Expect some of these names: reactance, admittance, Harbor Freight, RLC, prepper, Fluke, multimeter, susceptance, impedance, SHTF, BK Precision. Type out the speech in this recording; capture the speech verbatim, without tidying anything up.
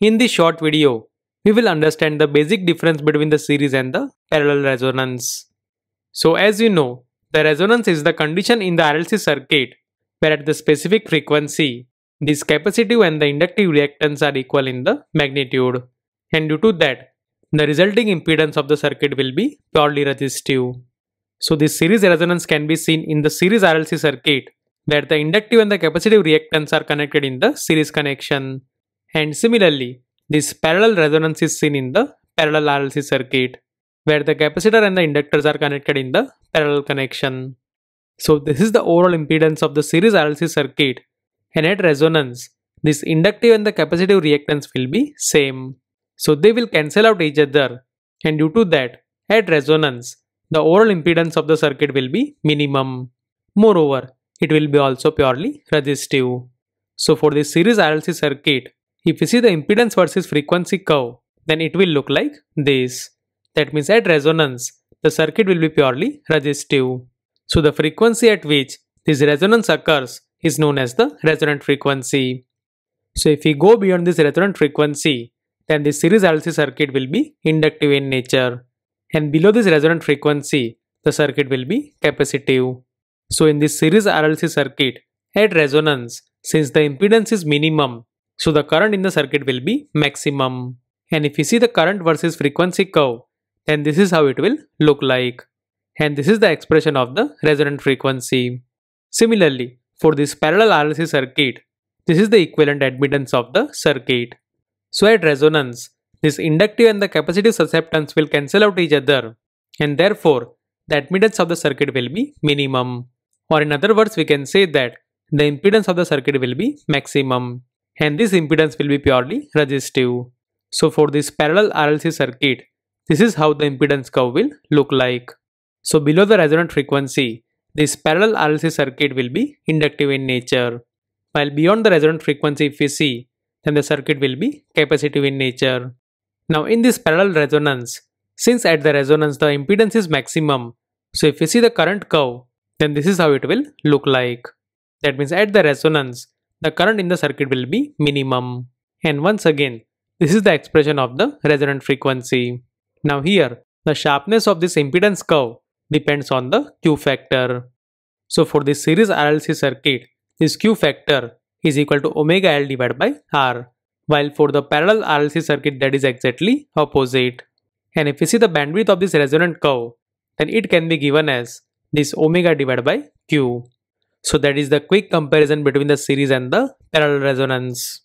In this short video, we will understand the basic difference between the series and the parallel resonance. So as you know, the resonance is the condition in the R L C circuit where at the specific frequency, this capacitive and the inductive reactance are equal in the magnitude, and due to that, the resulting impedance of the circuit will be purely resistive. So this series resonance can be seen in the series R L C circuit where the inductive and the capacitive reactance are connected in the series connection. And similarly, this parallel resonance is seen in the parallel R L C circuit where the capacitor and the inductors are connected in the parallel connection. So this is the overall impedance of the series R L C circuit, and at resonance, this inductive and the capacitive reactance will be same. So they will cancel out each other, and due to that, at resonance, the overall impedance of the circuit will be minimum. Moreover, it will be also purely resistive. So for this series R L C circuit, if you see the impedance versus frequency curve, then it will look like this. That means at resonance, the circuit will be purely resistive. So the frequency at which this resonance occurs is known as the resonant frequency. So if we go beyond this resonant frequency, then this series R L C circuit will be inductive in nature, and below this resonant frequency, the circuit will be capacitive. So in this series R L C circuit, at resonance, since the impedance is minimum, so the current in the circuit will be maximum. And if you see the current versus frequency curve, then this is how it will look like. And this is the expression of the resonant frequency. Similarly, for this parallel R L C circuit, this is the equivalent admittance of the circuit. So at resonance, this inductive and the capacitive susceptance will cancel out each other, and therefore, the admittance of the circuit will be minimum. Or in other words, we can say that the impedance of the circuit will be maximum, and this impedance will be purely resistive. So for this parallel R L C circuit, this is how the impedance curve will look like. So below the resonant frequency, this parallel R L C circuit will be inductive in nature, while beyond the resonant frequency, if we see, then the circuit will be capacitive in nature. Now in this parallel resonance, since at the resonance the impedance is maximum, so if you see the current curve, then this is how it will look like. That means at the resonance, the current in the circuit will be minimum. And once again, this is the expression of the resonant frequency. Now here, the sharpness of this impedance curve depends on the Q factor. So for this series R L C circuit, this Q factor is equal to omega L divided by R, while for the parallel R L C circuit that is exactly opposite. And if you see the bandwidth of this resonant curve, then it can be given as this omega divided by Q. So that is the quick comparison between the series and the parallel resonance.